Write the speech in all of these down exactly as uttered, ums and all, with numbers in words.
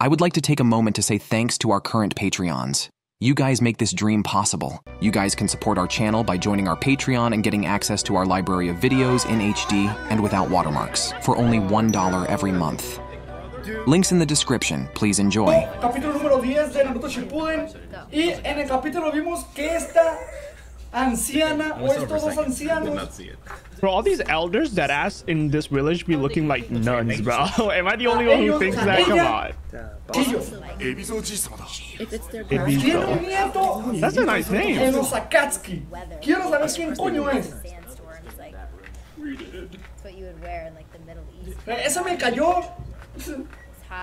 I would like to take a moment to say thanks to our current Patreons. You guys make this dream possible. You guys can support our channel by joining our Patreon and getting access to our library of videos in H D and without watermarks for only one dollar every month. Links in the description. Please enjoy. Capítulo número diez de Naruto Shippuden. Y en el capítulo vimos que esta anciana o estos dos ancianos. Bro, all these elders that ass in this village be looking like nuns, bro. Am I the only one who thinks that? Come on. Ebiso. That's a nice name. Akatsuki. Quiero saber quién coño es. What you would wear in like the Middle East. Esa me cayó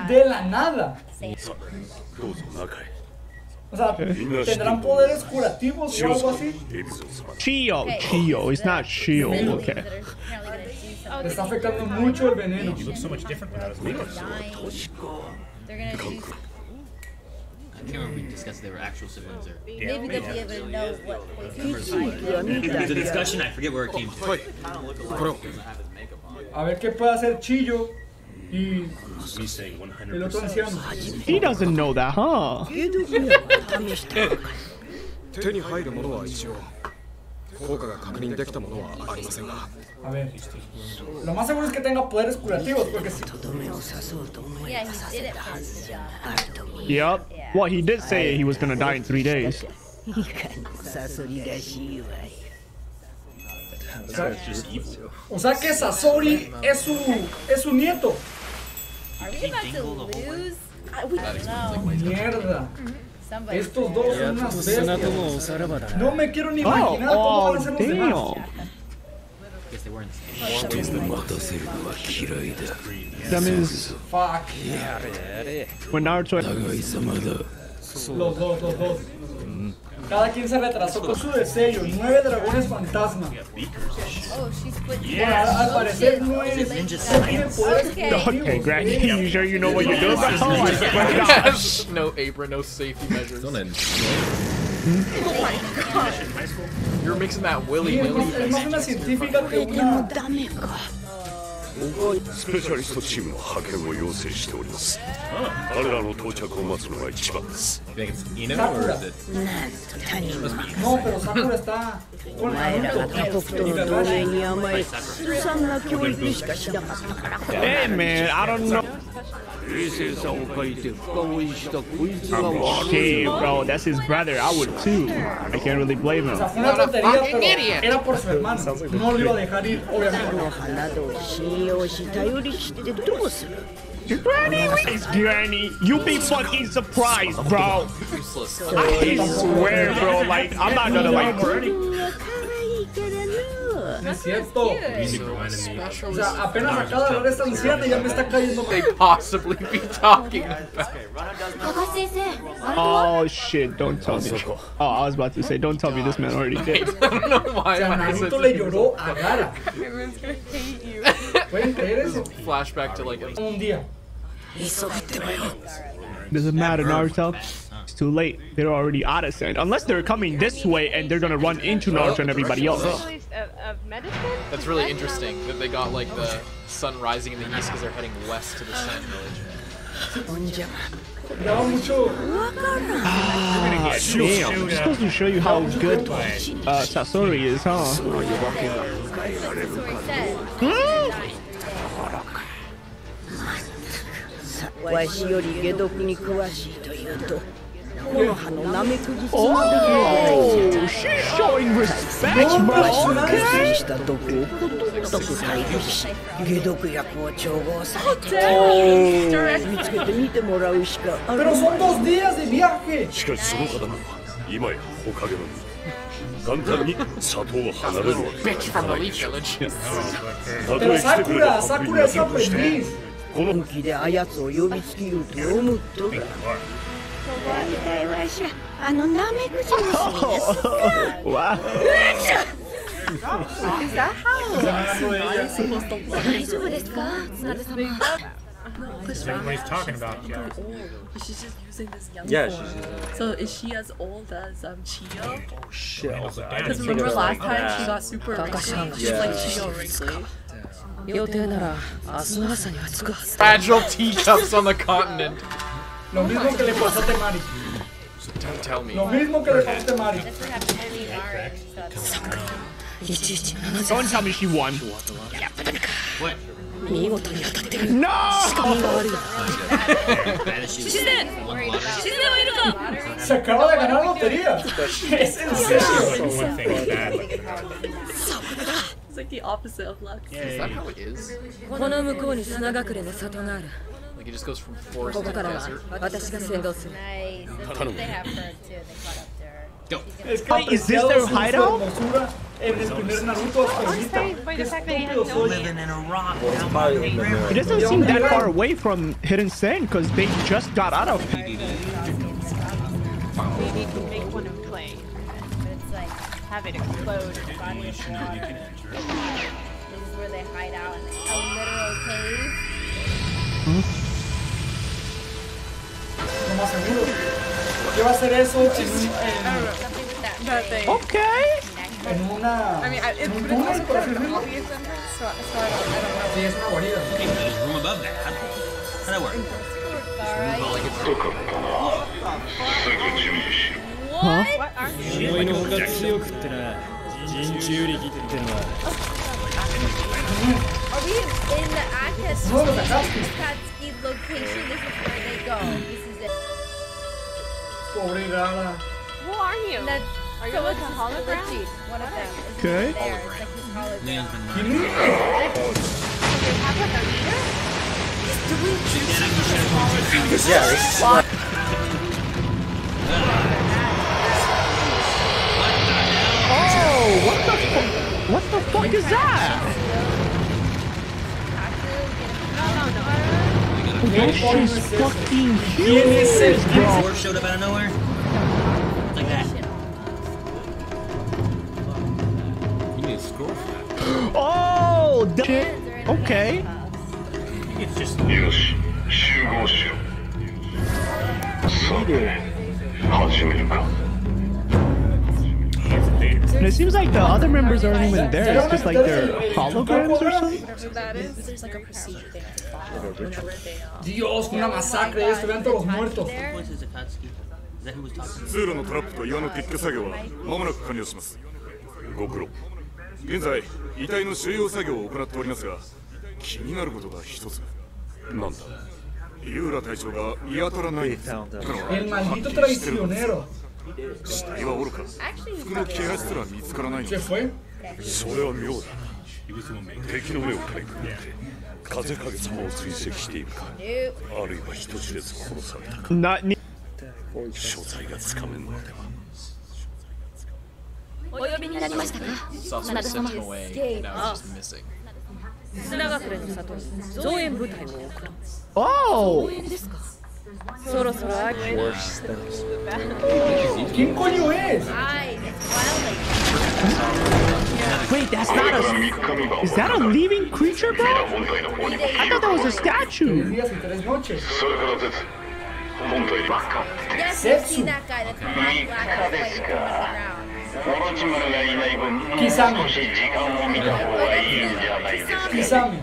de la nada. O sea, tendrán poderes curativos o algo así. Chiyo, Chiyo, it's not Chiyo, okay. Le está afectando mucho el veneno. I can't remember if we discussed they were actual civilians or... Yeah. Maybe the G M knows what poison is. It was a discussion, I forget where it came from. I don't look alike, he doesn't have his makeup on. A ver qué puede hacer Chiyo. Y... el otro anciano. He doesn't know that, huh? A ver, lo más seguro es que tenga poderes curativos porque si... Yep. Well, he did say he was gonna die in three days. O sea, o sea que Sasori es su, es su nieto. Mierda. Estos dos son unas bestias. No me quiero ni imaginar cómo van a ser los demás. That means fuck. When Naruto. Los dos, los dos. Cada quien se retrasó con su deseo. Nueve dragones fantasma. Oh, yeah. Al parecer no es. Okay, Granny, you sure you know what you're doing? Oh, no apron, no safety measures. Oh my gosh. You're mixing that willy willy. Hey man, I don't know. This is oh, shit, bro, that's his brother. I would too. I can't really blame him. Granny, it's Granny. You be fucking surprised, bro. I swear, bro. Like, I'm not gonna like Granny. No es cierto. O sea, apenas acaba de hablar esta anciana y ya me está cayendo mal. Oh shit, don't tell me. Oh, I was about to say, don't tell me this man already did. I don't know why. O sea, Naruto le lloró a Gara. Everyone's gonna hate you. ¿Pueden creer eso? Flashback to like un día. Doesn't matter, Naruto. It's too late. They're already out of sand. Unless they're coming this way and they're gonna run into Naruto and everybody else. That's really interesting that they got like the sun rising in the east because they're heading west to the sand village. Ah, damn. I'm supposed to show you how good uh, Sasori is, huh? Hmm? Oh, she's showing respect, bro. Okay. Bitch from the leaf village. Pero Sakura, Sakura es aprendiz. Oh, wow. Is that how? Everybody's talking about you. Yeah. She's just using this young yeah, form. She's so is she as old as um, Chiyo? Oh shit. Because remember last time yeah. she got super wrinkly. She's like Chiyo wrinkly. Fragile teacups on the continent. Lo mismo que le pasó a Temari. Don't tell me. Lo mismo que le pasó a Temari. Don't tell me she won. What? No! She's in. She's in. Se acaba de ganar la lotería. Es en serio. It's like the opposite of luck. Yeah, is that how it is? Like it just goes from forest to desert. Nice. That's what they have for it too. They caught up there. Go. Wait, is this their hideout? By the fact that he has no living in a rock. It doesn't seem that far away from Hidden Sand because they just got out of it. Maybe you can make one of clay. But it's like have it explode in the body of water. This is where they hide out in a literal cave. Hmm? ¿Qué va a hacer eso? Okay. En una. I mean, it's really for the obvious entrance, so I don't know. Sí, es una guarida. Okay, but there's room above that. How does that work? What? What are you? Are we in the Akatsuki location? This is where they go. This is it. Pobre Rana. Who are you? That's, are you like a hologram? One of them. Okay. Oh, what the fuck? What the fuck is that? That shit's fucking huge, bro. Dwarf showed up out of nowhere. Like that. You need a score for that. Oh, the shit. Okay. It's just. And it seems like the other members aren't even there. It's just like they're holograms or something. There's like a procedure thing. Dios, una masacre. Esto, vean todos los muertos. El maldito traicionero. ¿Qué fue? Not need. Sasori sent him away, and now he's just missing. Oh! Worse than wait, that's not a. Is that a living creature, bro? I thought that was a statue. Yes, I've seen that guy. That's black, black, that's like around. Kisame. Kisame.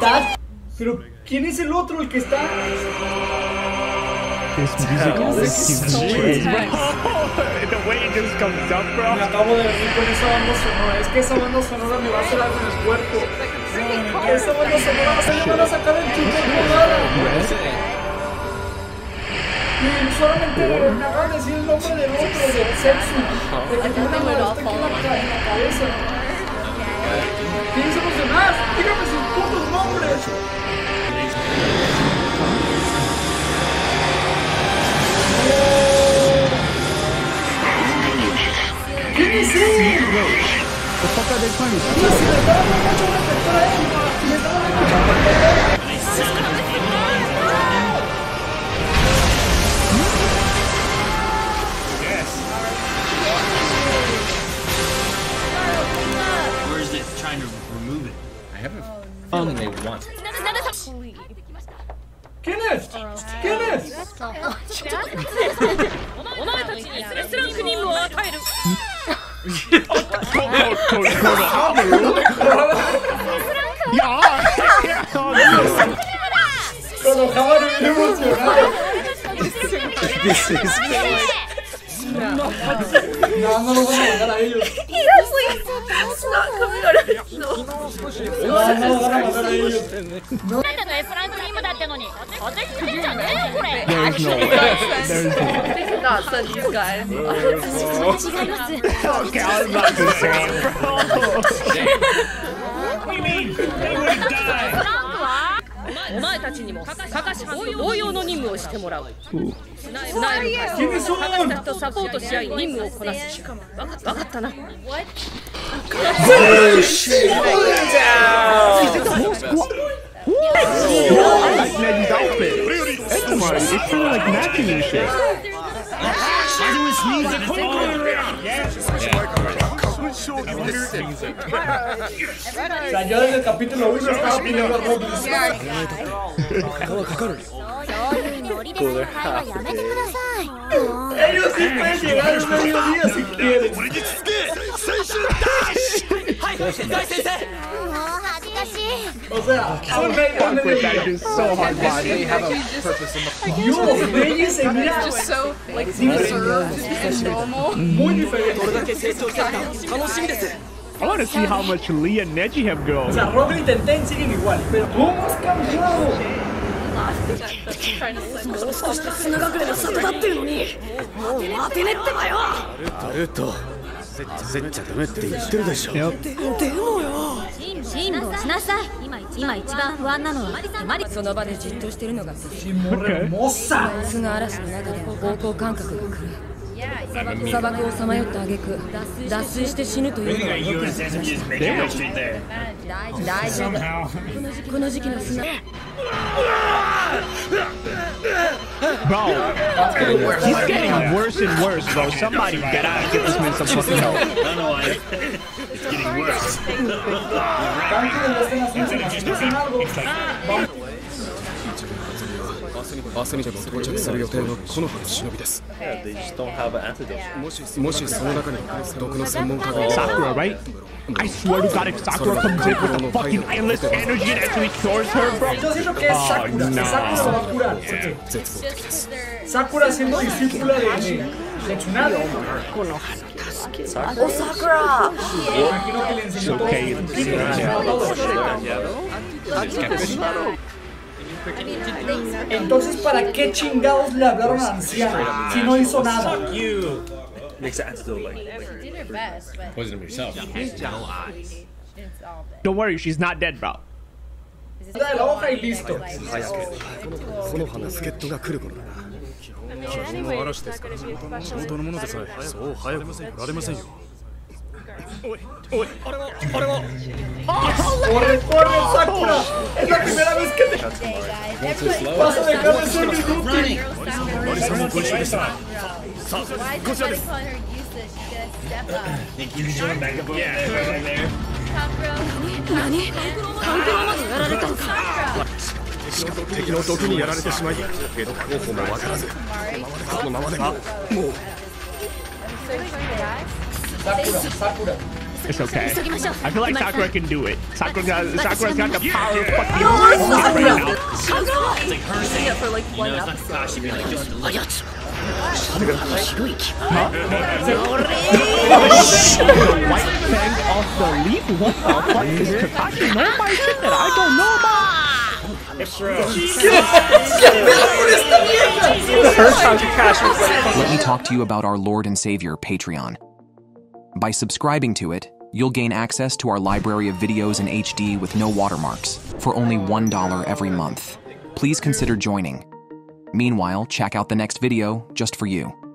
That's pero ¿quién es el otro el que está? This music is so intense. The way it just comes up, bro. Me acabo de venir con esa banda sonora. Es que esa banda sonora me va a hacer algo en el cuerpo. Esa banda sonora va a ser, me van a sacar el chute de nada. Y solamente me van a decir el nombre del otro, del sexo. De que tengo una mano en la cabeza. ¿Quiénes somos los demás? Dígame sus putos nombres. ¿Quién es él? ¿Qué pasa del pánico? Si le daban un cacho de protector a él, si le daban un cacho de protector a él. Yes. Where is it trying to remove it? I have a feeling they want it. ¿Quién es? ¿Quién es? Yeah. の変わるエモーションが何のこともわからないよ。 It's not coming out of his nose. There's no way. This is not such you guys. Okay, I was about to say it, bro. What do you mean? They would die. お前たちにもカカシ班と同様の任務をしてもらう。ナイルがとサポートし合い任務をこなす。わかったな。So yo desde el capítulo uno estaba pidiendo algo de eso. Ellos sí pueden llegar al mediodía si quieren. O sea, I want to see how much Lee and Neji have grown. O sea, Robin y Tenten siguen igual, pero ¿cómo has cambiado? Naruto, Naruto. 進路をしなさい。今今一番不安なのはマリその場でじっとしているのが敵。モサ。夏の嵐の中で方向感覚が狂う。砂漠をさまよった挙句、脱水して死ぬというのがよく知っていました。大丈夫。この時期の砂。 Bro, he's getting worse and worse, bro. Somebody get out and get this man some fucking help. I know, I. It's getting worse. They just don't have an antidote. Sakura, right? I swear to God, if Sakura comes in with the fucking endless energy and actually cures her, bro. Oh, no. Sakura siendo discípula de Tsunade. Oh, Sakura! It's okay. It's okay. Entonces, ¿para qué chingados le hablaron a anciana si no hizo nada? Makes it still like. Did her best, but poison him yourself. Don't worry, she's not dead, bro. ¡Corre, corre, Sakura! ¡Es la primera vez que te vas a dejar de ser inútil! Sakura, Sakura. It's okay. I feel like Sakura can do it. Sakura got, Sakura's got the power of fucking Sakura. It's like her saying it for like one episode. She'd be like, just layups. The white fang off the leaf? What the fuck is Kakashi? Know my shit that I don't know about. It's true. The first time Kakashi was like, let me talk to you about our Lord and Savior, Patreon. By subscribing to it, you'll gain access to our library of videos in H D with no watermarks for only one dollar every month. Please consider joining. Meanwhile, check out the next video just for you.